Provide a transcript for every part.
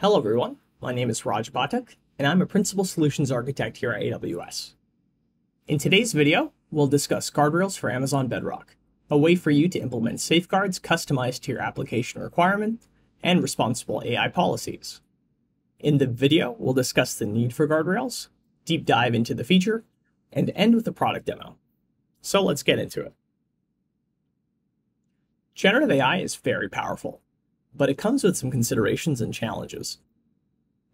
Hello everyone, my name is Raj Batak, and I'm a Principal Solutions Architect here at AWS. In today's video, we'll discuss guardrails for Amazon Bedrock, a way for you to implement safeguards customized to your application requirement and responsible AI policies. In the video, we'll discuss the need for guardrails, deep dive into the feature, and end with a product demo. So let's get into it. Generative AI is very powerful, but it comes with some considerations and challenges.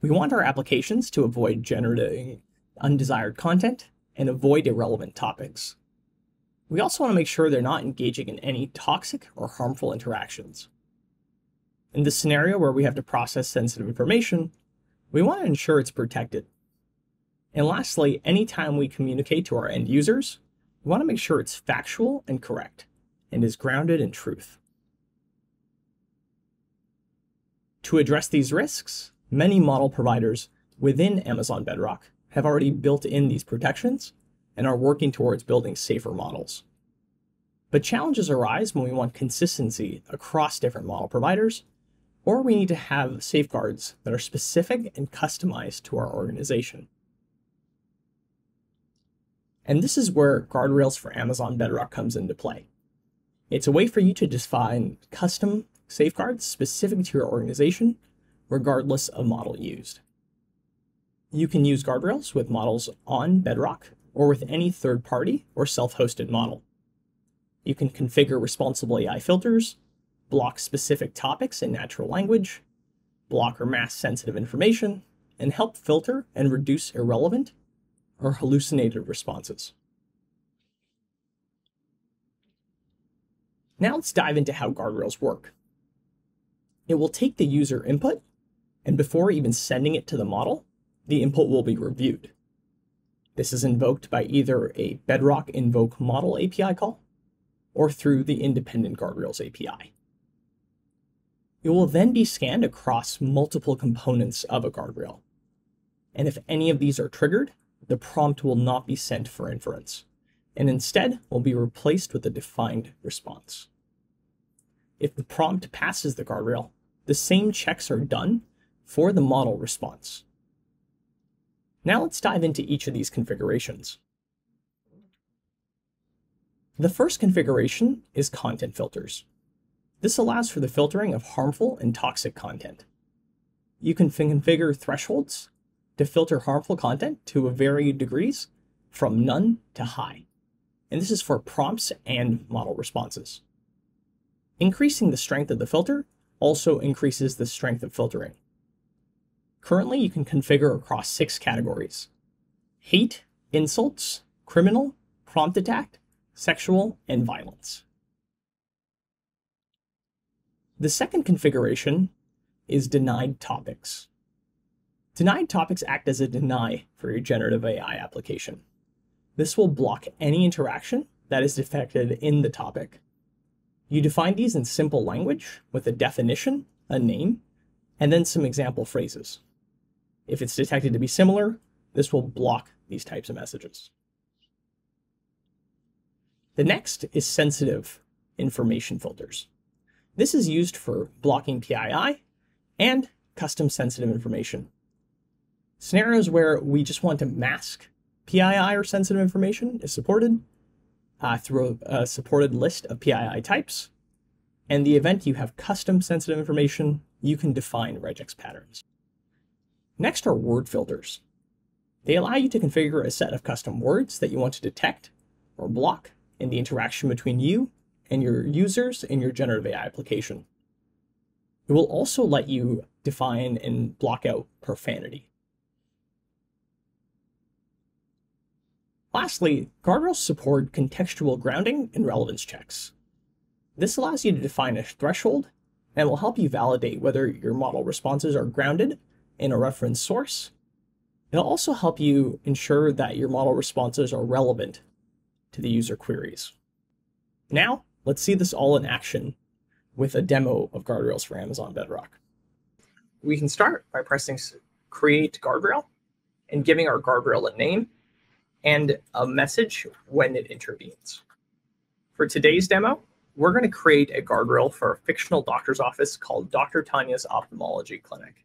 We want our applications to avoid generating undesired content and avoid irrelevant topics. We also want to make sure they're not engaging in any toxic or harmful interactions. In this scenario where we have to process sensitive information, we want to ensure it's protected. And lastly, anytime we communicate to our end users, we want to make sure it's factual and correct and is grounded in truth. To address these risks, many model providers within Amazon Bedrock have already built in these protections and are working towards building safer models. But challenges arise when we want consistency across different model providers, or we need to have safeguards that are specific and customized to our organization. And this is where guardrails for Amazon Bedrock comes into play. It's a way for you to define custom safeguards specific to your organization, regardless of model used. You can use guardrails with models on Bedrock or with any third-party or self-hosted model. You can configure responsible AI filters, block specific topics in natural language, block or mask sensitive information, and help filter and reduce irrelevant or hallucinated responses. Now let's dive into how guardrails work. It will take the user input, and before even sending it to the model, the input will be reviewed. This is invoked by either a Bedrock invoke model API call or through the independent guardrails API. It will then be scanned across multiple components of a guardrail. And if any of these are triggered, the prompt will not be sent for inference, and instead will be replaced with a defined response. If the prompt passes the guardrail, the same checks are done for the model response. Now let's dive into each of these configurations. The first configuration is content filters. This allows for the filtering of harmful and toxic content. You can configure thresholds to filter harmful content to varying degrees from none to high. And this is for prompts and model responses. Increasing the strength of the filter also increases the strength of filtering. Currently, you can configure across 6 categories: hate, insults, criminal, prompt attack, sexual, and violence. The second configuration is denied topics. Denied topics act as a deny for your generative AI application. This will block any interaction that is detected in the topic. You define these in simple language with a definition, a name, and then some example phrases. If it's detected to be similar, this will block these types of messages. The next is sensitive information filters. This is used for blocking PII and custom sensitive information. Scenarios where we just want to mask PII or sensitive information is supported through a supported list of PII types. In the event you have custom sensitive information, you can define regex patterns. Next are word filters. They allow you to configure a set of custom words that you want to detect or block in the interaction between you and your users in your generative AI application. It will also let you define and block out profanity. Lastly, guardrails support contextual grounding and relevance checks. This allows you to define a threshold and will help you validate whether your model responses are grounded in a reference source. It'll also help you ensure that your model responses are relevant to the user queries. Now, let's see this all in action with a demo of guardrails for Amazon Bedrock. We can start by pressing Create Guardrail and giving our guardrail a name and a message when it intervenes. For today's demo, we're going to create a guardrail for a fictional doctor's office called Dr. Tanya's Ophthalmology Clinic.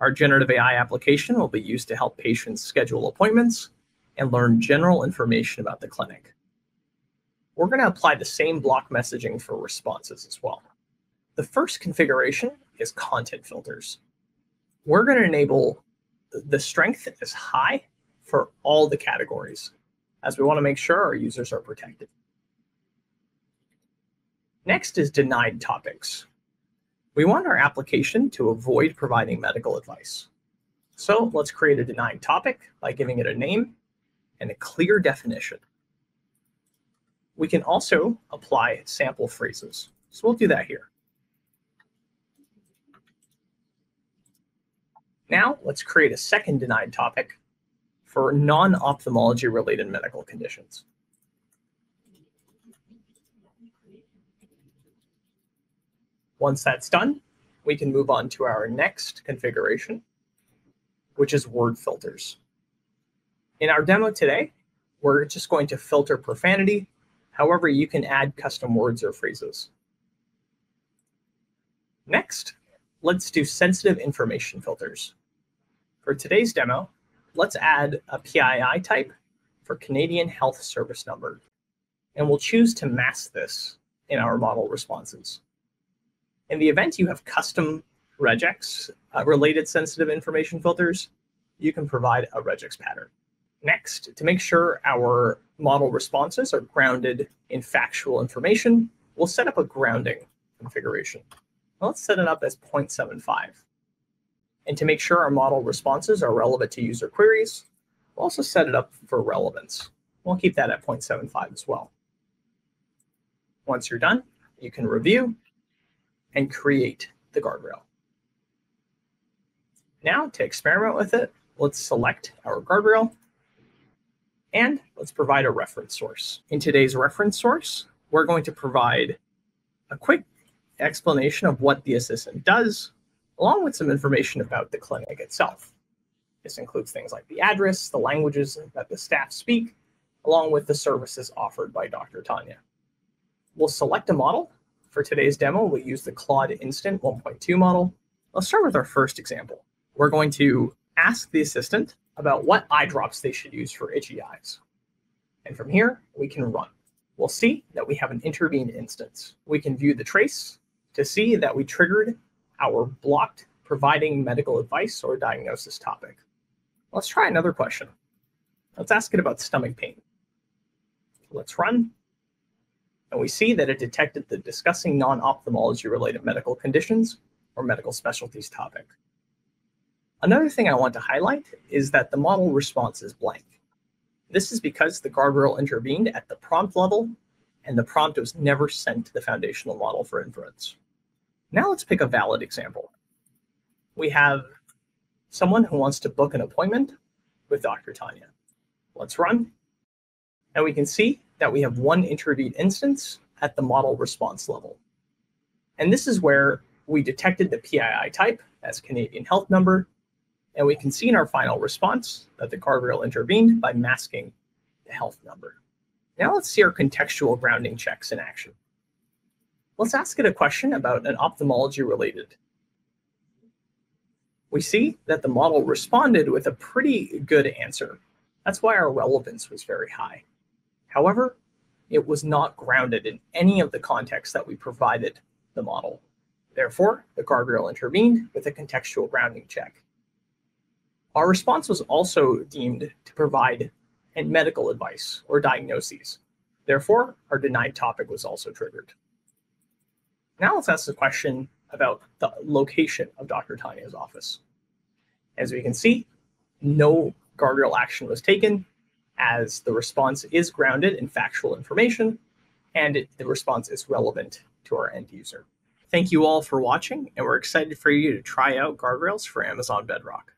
Our generative AI application will be used to help patients schedule appointments and learn general information about the clinic. We're going to apply the same block messaging for responses as well. The first configuration is content filters. We're going to enable the strength is high for all the categories, as we want to make sure our users are protected. Next is denied topics. We want our application to avoid providing medical advice. So let's create a denied topic by giving it a name and a clear definition. We can also apply sample phrases. So we'll do that here. Now let's create a second denied topic for non-ophthalmology related medical conditions. Once that's done, we can move on to our next configuration, which is word filters. In our demo today, we're just going to filter profanity. However, you can add custom words or phrases. Next, let's do sensitive information filters. For today's demo, let's add a PII type for Canadian Health Service Number, and we'll choose to mask this in our model responses. In the event you have custom regex related sensitive information filters, you can provide a regex pattern. Next, to make sure our model responses are grounded in factual information, we'll set up a grounding configuration. Let's set it up as 0.75. And to make sure our model responses are relevant to user queries, we'll also set it up for relevance. We'll keep that at 0.75 as well. Once you're done, you can review and create the guardrail. Now, to experiment with it, let's select our guardrail and let's provide a reference source. In today's reference source, we're going to provide a quick explanation of what the assistant does, along with some information about the clinic itself. This includes things like the address, the languages that the staff speak, along with the services offered by Dr. Tanya. We'll select a model. For today's demo, we'll use the Claude Instant 1.2 model. Let's start with our first example. We're going to ask the assistant about what eye drops they should use for itchy eyes. And from here, we can run. We'll see that we have an intervened instance. We can view the trace to see that we triggered our blocked providing medical advice or diagnosis topic. Let's try another question. Let's ask it about stomach pain. Let's run. And we see that it detected the discussing non-ophthalmology related medical conditions or medical specialties topic. Another thing I want to highlight is that the model response is blank. This is because the guardrail intervened at the prompt level, and the prompt was never sent to the foundational model for inference. Now let's pick a valid example. We have someone who wants to book an appointment with Dr. Tanya. Let's run. And we can see that we have one intervened instance at the model response level. And this is where we detected the PII type as Canadian Health Number. And we can see in our final response that the guardrail intervened by masking the health number. Now let's see our contextual grounding checks in action. Let's ask it a question about an ophthalmology related. We see that the model responded with a pretty good answer. That's why our relevance was very high. However, it was not grounded in any of the context that we provided the model. Therefore, the guardrail intervened with a contextual grounding check. Our response was also deemed to provide medical advice or diagnoses. Therefore, our denied topic was also triggered. Now let's ask the question about the location of Dr. Tanya's office. As we can see, no guardrail action was taken, as the response is grounded in factual information and the response is relevant to our end user. Thank you all for watching, and we're excited for you to try out guardrails for Amazon Bedrock.